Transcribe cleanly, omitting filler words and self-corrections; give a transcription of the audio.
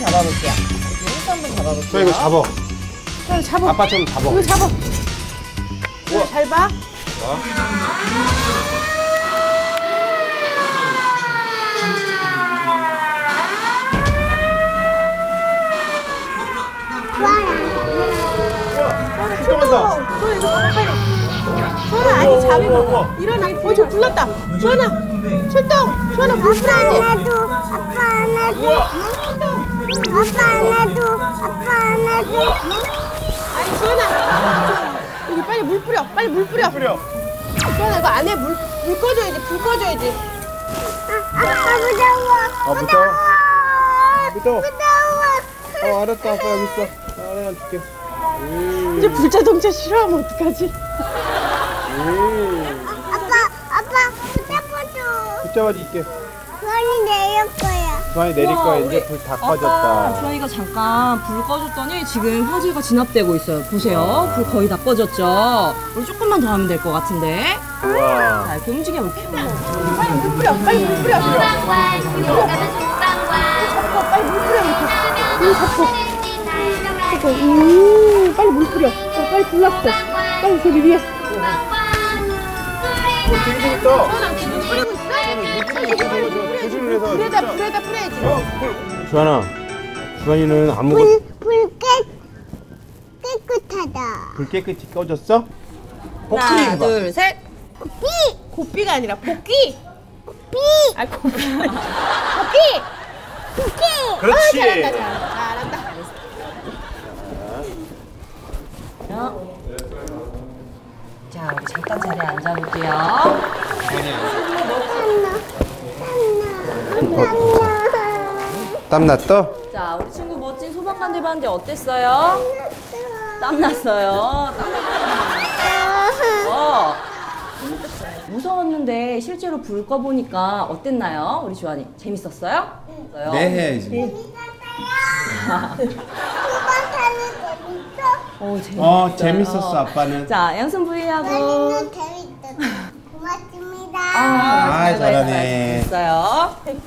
한번 잡아볼게요. 이렇게 한번 잡아볼게요. 너 이거 잡아. 형 잡아. 아빠처럼 잡아. 이거 잡아. 우와. 잘 봐. 와. 소연아, 아니 잡이고 일어나. 저 불렀다. 소연아, 출동. 소연아, 물 뿌려야지. 아빠 안아줘. 아니 소연아, 여기 빨리 물 뿌려. 소연아, 이거 안에 물 꺼줘야지. 불 꺼줘야지. 아빠 무서워. 알았다. 아빠 여기 있어. 알아야 줄게. 이제 불자동차 싫어하면 어떡하지? 아빠 붙잡아줘. 붙잡아줄게. 주환이 내릴 거야. 우와, 이제 불 다 꺼졌다. 주환이가 잠깐 불 꺼줬더니 지금 화재가 진압되고 있어요. 보세요. 불 거의 다 꺼졌죠? 우리 조금만 더 하면 될 것 같은데. 우와. 자, 이렇게 움직여볼게요. 빨리 물 뿌려. 빨리 물 뿌려. 물 잡고. 빨리 물 뿌려. 빨리 불났어. 빨리 저기 위에. 되게 있다. 물 뿌리고 있어? 불에다 뿌려야지. 주환아, 주환이는 아무것도. 불 깨끗하다. 불 깨끗이 꺼졌어? 하나, 둘, 셋. 고삐가 아니라 복귀. 고삐. 그렇지. 잘한다. 자, 우리 잠깐 자리에 앉아볼게요. 땀났어? 자, 우리 친구 멋진 소방관 대반대 어땠어요? 땀났어요. 무서웠는데 실제로 불 꺼보니까 어땠나요? 우리 주환이 재밌었어요? 네, 해야지. 재밌었어, 아빠는. 자, 양손 부위하고. 재밌었어. 고맙습니다. 잘하네. 재밌어요.